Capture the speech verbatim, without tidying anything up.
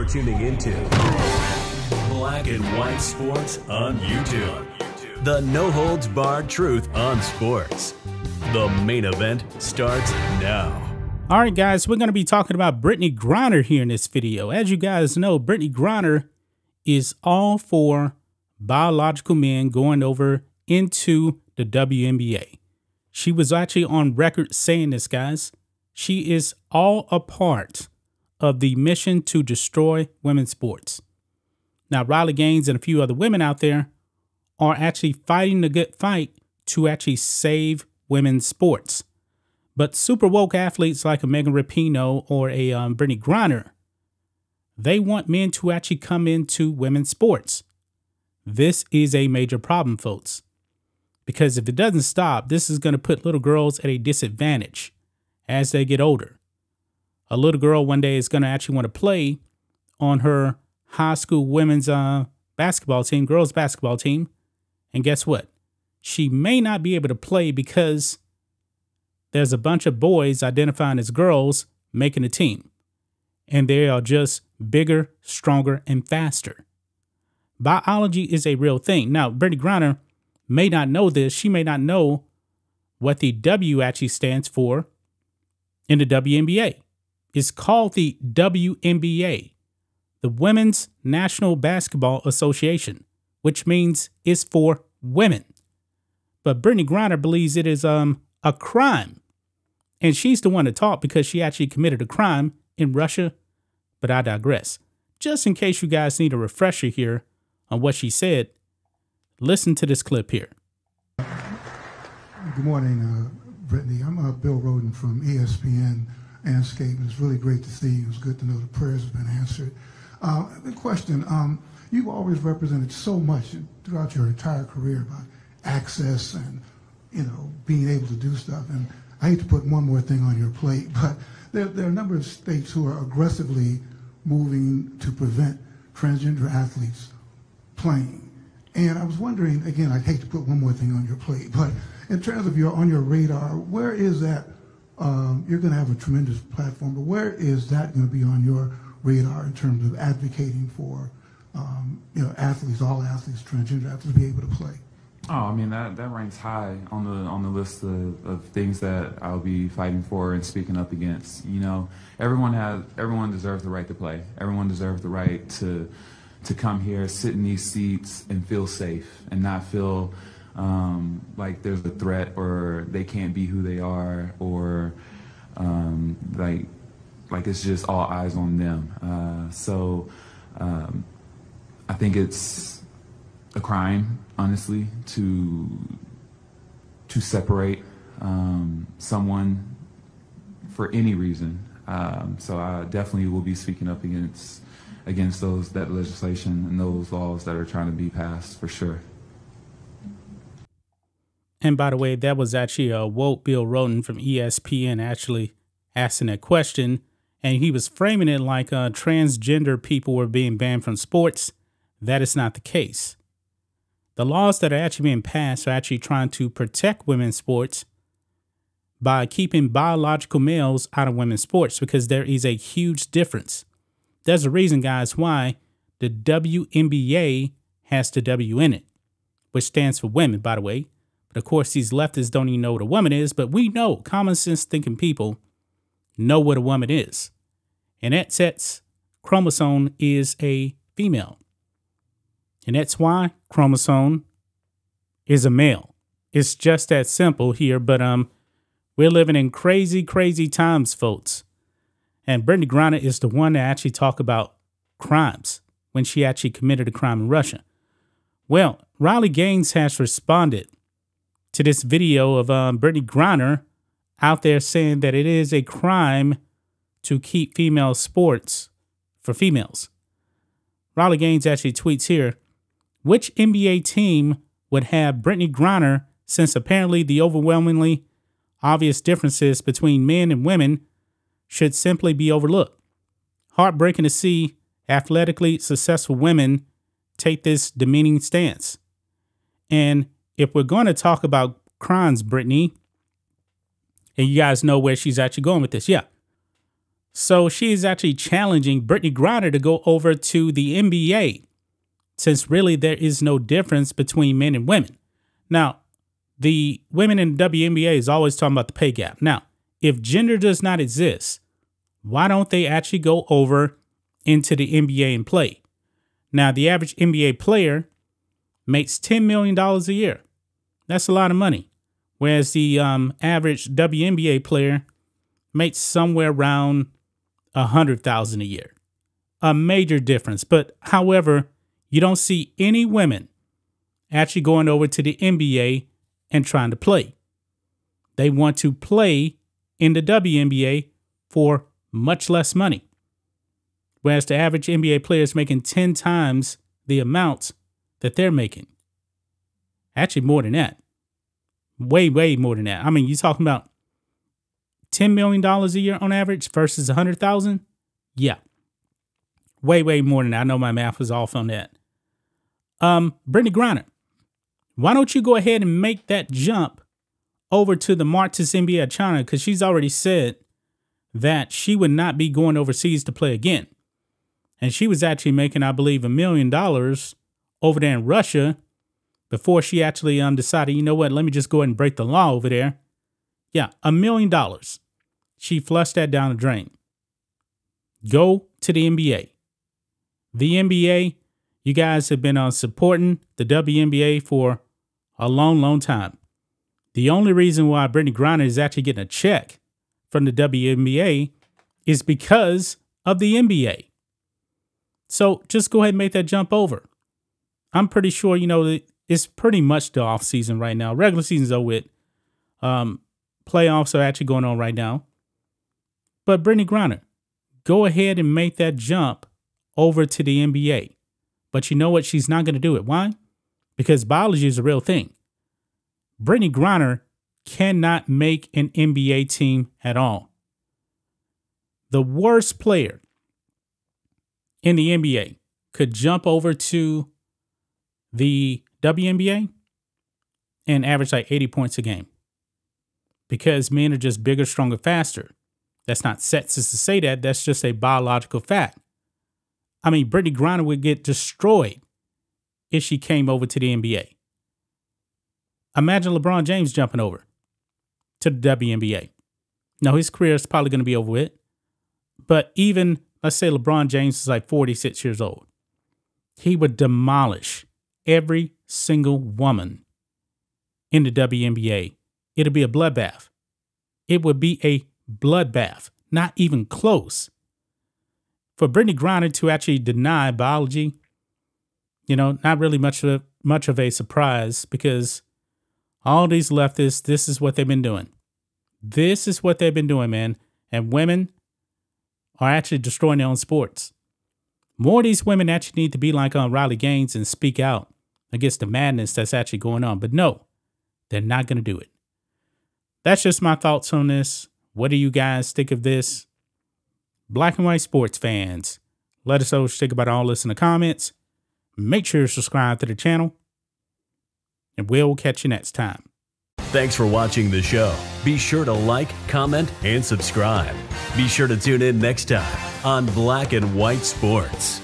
You're tuning into Black and White Sports on YouTube. The no-holds-barred truth on sports. The main event starts now. All right, guys, we're going to be talking about Brittney Griner here in this video. As you guys know, Brittney Griner is all for biological men going over into the W N B A. She was actually on record saying this, guys. She is all a part of the mission to destroy women's sports. Now, Riley Gaines and a few other women out there are actually fighting the good fight to actually save women's sports. But super woke athletes like a Megan Rapinoe or a um, Brittney Griner, they want men to actually come into women's sports. This is a major problem, folks, because if it doesn't stop, this is going to put little girls at a disadvantage as they get older. A little girl one day is going to actually want to play on her high school women's uh, basketball team, girls basketball team. And guess what? She may not be able to play because there's a bunch of boys identifying as girls making a team, and they are just bigger, stronger, and faster. Biology is a real thing. Now, Brittney Griner may not know this. She may not know what the W actually stands for in the W N B A. It's called the W N B A, the Women's National Basketball Association, which means it's for women. But Brittney Griner believes it is um a crime. And she's the one to talk because she actually committed a crime in Russia. But I digress. Just in case you guys need a refresher here on what she said, listen to this clip here. Good morning, uh, Brittney. I'm uh, Bill Roden from E S P N Landscape, and it's really great to see you. It's good to know the prayers have been answered. Uh, the question, um, you've always represented so much throughout your entire career about access and, you know, being able to do stuff. And I hate to put one more thing on your plate, but there, there are a number of states who are aggressively moving to prevent transgender athletes playing. And I was wondering, again, I hate to put one more thing on your plate, but in terms of your on your radar, where is that? Um, you're going to have a tremendous platform, but where is that going to be on your radar in terms of advocating for, um, you know, athletes, all athletes, transgender athletes, to be able to play? Oh, I mean, that, that ranks high on the on the list of, of things that I'll be fighting for and speaking up against. You know, everyone has everyone deserves the right to play. Everyone deserves the right to to come here, sit in these seats, and feel safe, and not feel um, like there's a threat or they can't be who they are, or um, like like it's just all eyes on them. Uh, so um, I think it's a crime, honestly, to to separate um, someone for any reason. Um, so I definitely will be speaking up against against those that legislation and those laws that are trying to be passed, for sure. And by the way, that was actually a woke Bill Roden from E S P N actually asking that question, and he was framing it like uh, transgender people were being banned from sports. That is not the case. The laws that are actually being passed are actually trying to protect women's sports by keeping biological males out of women's sports, because there is a huge difference. There's a reason, guys, why the W N B A has the W in it, which stands for women, by the way. But of course, these leftists don't even know what a woman is, but we know, common sense thinking people know what a woman is. And that sex chromosome is a female. And that's why chromosome is a male. It's just that simple here. But um, we're living in crazy, crazy times, folks. And Brittney Griner is the one to actually talk about crimes when she actually committed a crime in Russia. Well, Riley Gaines has responded to this video of um, Brittney Griner out there saying that it is a crime to keep female sports for females. Riley Gaines actually tweets here, which N B A team would have Brittney Griner, since apparently the overwhelmingly obvious differences between men and women should simply be overlooked? Heartbreaking to see athletically successful women take this demeaning stance. And if we're going to talk about crimes, Brittney, and you guys know where she's actually going with this. Yeah. So she is actually challenging Brittney Griner to go over to the N B A, since really there is no difference between men and women. Now, the women in the W N B A is always talking about the pay gap. Now, if gender does not exist, why don't they actually go over into the N B A and play? Now, the average N B A player makes ten million dollars a year. That's a lot of money. Whereas the um, average W N B A player makes somewhere around one hundred thousand dollars a year. A major difference. But however, you don't see any women actually going over to the N B A and trying to play. They want to play in the W N B A for much less money. Whereas the average N B A player is making ten times the amount that they're making. Actually, more than that. Way, way more than that. I mean, you're talking about ten million dollars a year on average versus one hundred thousand dollars? Yeah. Way, way more than that. I know my math was off on that. Um, Brittney Griner, why don't you go ahead and make that jump over to the Martis N B A of China? Because she's already said that she would not be going overseas to play again. And she was actually making, I believe, a million dollars over there in Russia before she actually um, decided, you know what, let me just go ahead and break the law over there. Yeah, a million dollars. She flushed that down the drain. Go to the N B A. The N B A, you guys have been on supporting the W N B A for a long, long time. The only reason why Brittney Griner is actually getting a check from the W N B A is because of the N B A. So just go ahead and make that jump over. I'm pretty sure, you know, it's pretty much the off season right now. Regular season's over with. Um, playoffs are actually going on right now. But Brittney Griner, go ahead and make that jump over to the N B A. But you know what? She's not going to do it. Why? Because biology is a real thing. Brittney Griner cannot make an N B A team at all. The worst player in the N B A could jump over to the W N B A and average like eighty points a game because men are just bigger, stronger, faster. That's not sexist to say that. That's just a biological fact. I mean, Brittney Griner would get destroyed if she came over to the N B A. Imagine LeBron James jumping over to the W N B A. Now, his career is probably going to be over with. But even, let's say LeBron James is like forty-six years old. He would demolish every single woman in the W N B A. It'll be a bloodbath. It would be a bloodbath. Not even close. For Brittney Griner to actually deny biology, you know, not really much of, much of a surprise because all these leftists, this is what they've been doing. This is what they've been doing, man. And women are actually destroying their own sports. More of these women actually need to be like on Riley Gaines and speak out against the madness that's actually going on. But no, they're not going to do it. That's just my thoughts on this. What do you guys think of this? Black and White Sports fans, let us know what you think about all this in the comments. Make sure to subscribe to the channel. And we'll catch you next time. Thanks for watching the show. Be sure to like, comment, and subscribe. Be sure to tune in next time on Black and White Sports.